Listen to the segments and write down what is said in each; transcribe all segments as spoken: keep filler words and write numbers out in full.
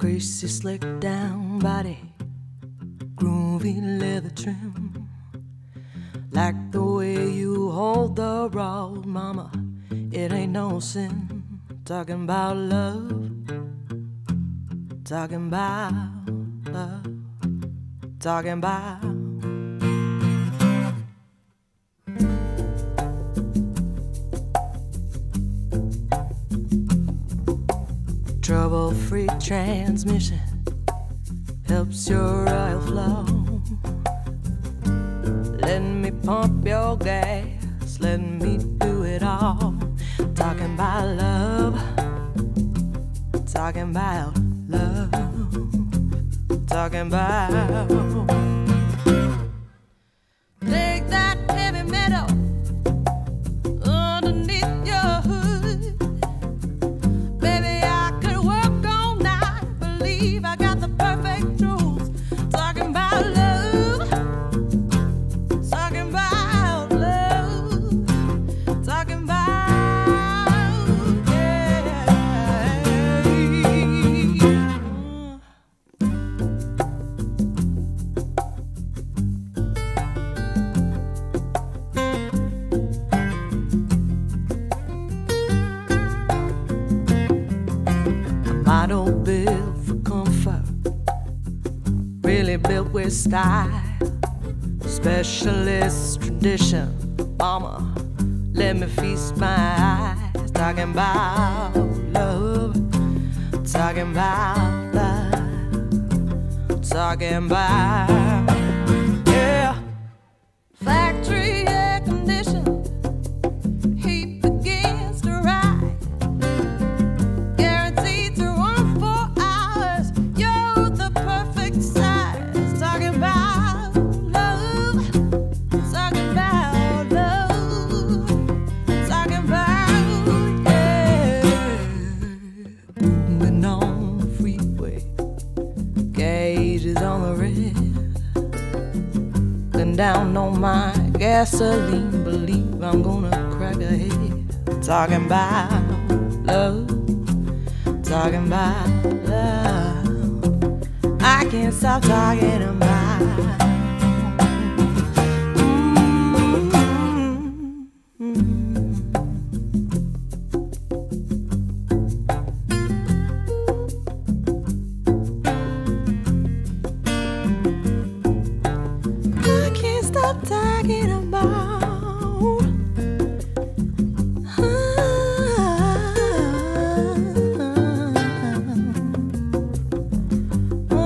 Greasy, slick down body, groovy leather trim. Like the way you hold the rod, mama, it ain't no sin. Talking about love, talking about love, talking about. Trouble-free transmission helps your oil flow. Let me pump your gas, let me do it all. Talking about love, talking about love, talking about. I don't build for comfort, really built with style. Specialist tradition, mama, let me feast my eyes. Talking about love, talking about love, talking about, yeah. Factory air condition, heat begins to rise. Guaranteed to down on my gasoline, believe I'm gonna crack a head. Talking about love, talking about love. I can't stop talking about. Mm-hmm. Mm-hmm. I can't stop talking about. Oh,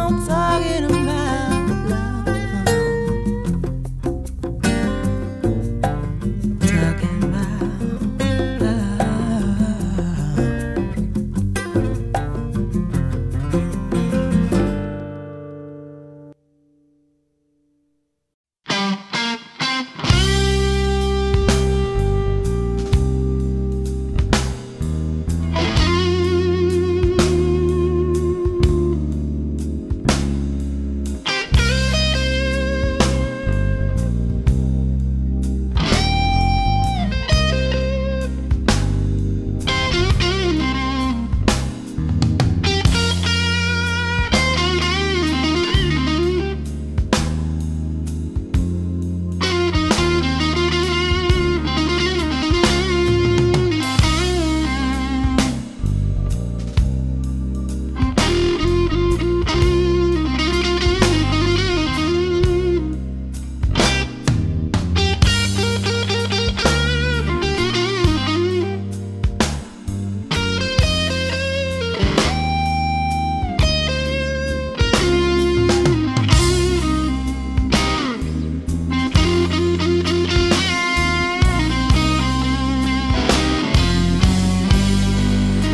I'm talking about love, talking about love.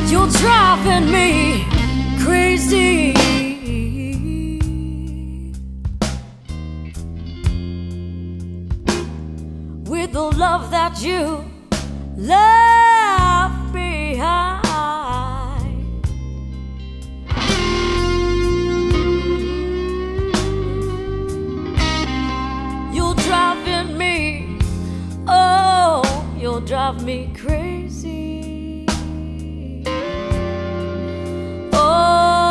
You're driving me crazy. With the love that you left behind, you're driving me, oh, you'll drive me crazy. Oh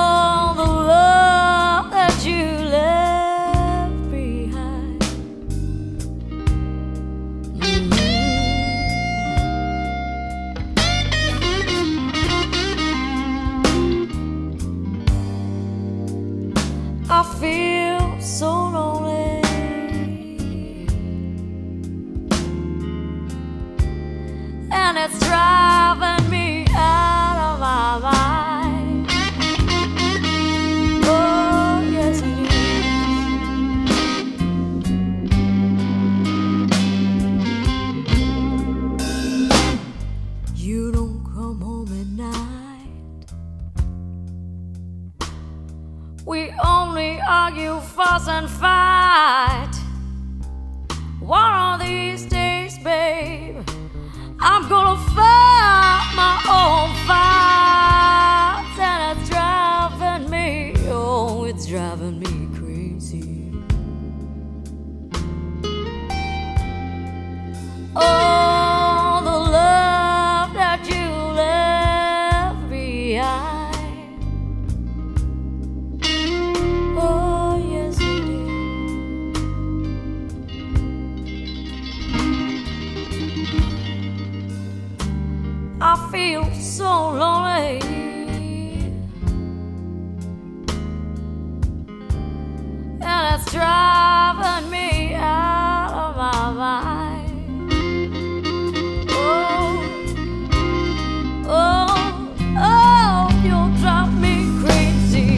I feel so lonely. And it's driving me out of my mind. Oh, yes it is. You don't come home at night. We only argue, fuss and fight. One of these days, babe, I'm gonna fight my own fights, and it's driving me, oh, it's driving me crazy. Oh, the love that you left behind. Oh, yes it is. I feel so lonely, and it's driving me out of my mind. Oh, oh, oh, you'll drive me crazy.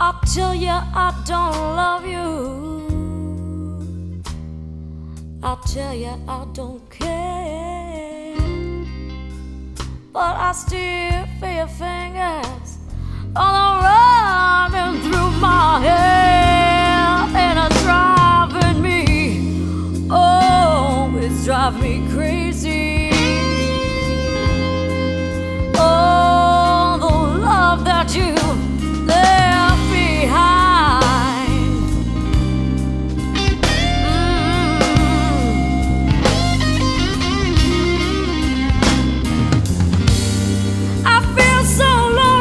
I'll tell you I don't love you. I'll tell you I don't care, but I still feel your fingers all running through my head, and it's driving me, oh, it's driving me crazy. Oh, the love that you left behind. mm. I feel so lonely.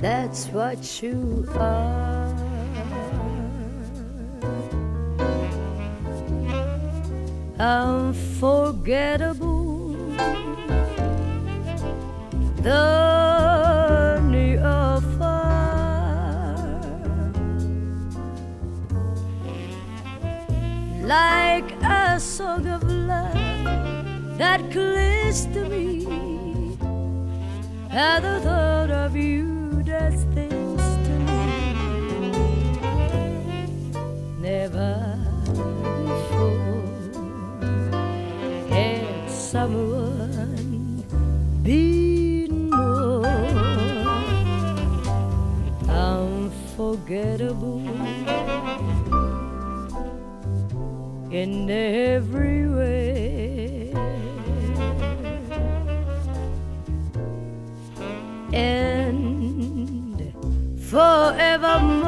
That's what you are. Unforgettable, the near or far, like a song of love that clings to me. At the thought of you does things to me never before had someone been more unforgettable in every way. And forevermore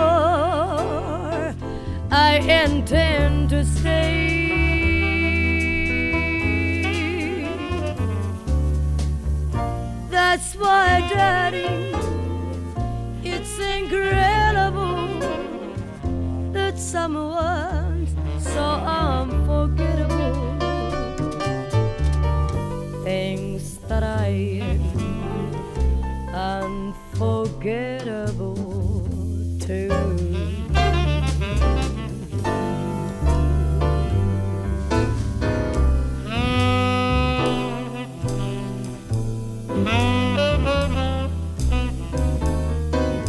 I intend to stay. That's why, darling, it's incredible that someone's so unforgettable. Things that I unforgettable too. Thank you.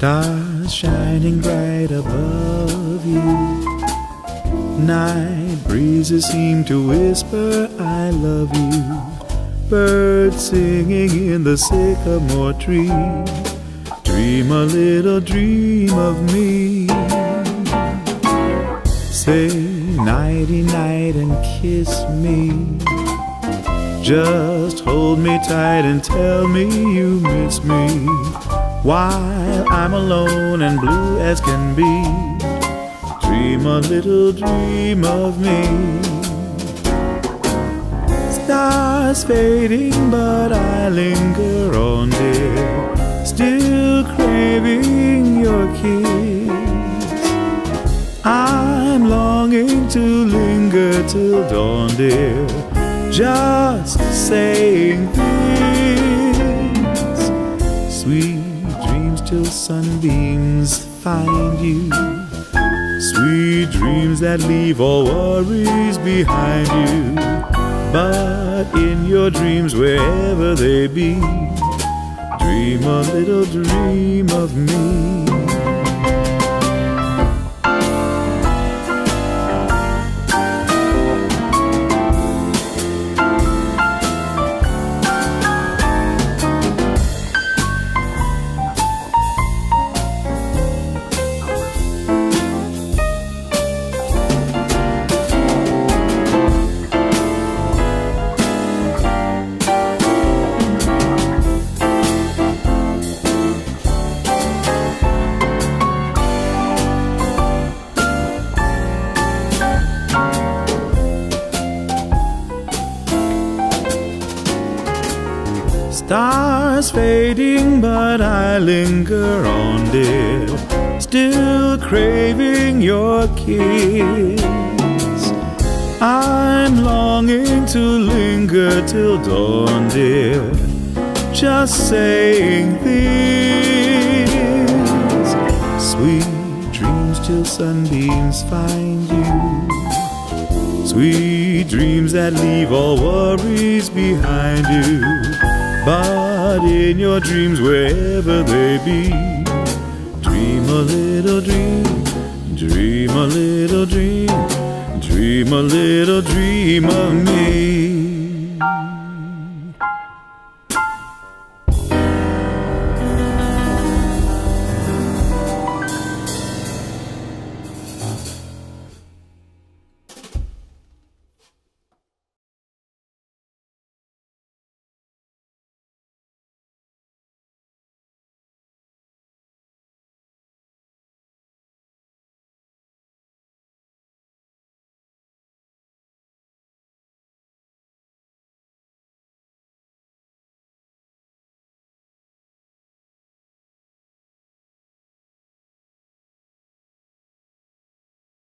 Stars shining bright above you. Night breezes seem to whisper, I love you. Birds singing in the sycamore tree. Dream a little dream of me. Say nighty night and kiss me. Just hold me tight and tell me you miss me. While I'm alone and blue as can be, dream a little dream of me. Stars fading but I linger on, dear, still craving your kiss. I'm longing to linger till dawn, dear, just saying this. Sweet dreams till sunbeams find you. Sweet dreams that leave all worries behind you. But in your dreams, wherever they be, dream a little dream of me. Stars fading, but I linger on, dear, still craving your kiss. I'm longing to linger till dawn, dear, just saying this. Sweet dreams till sunbeams find you. Sweet dreams that leave all worries behind you. But in your dreams, wherever they be, dream a little dream, dream a little dream, dream a little dream of me.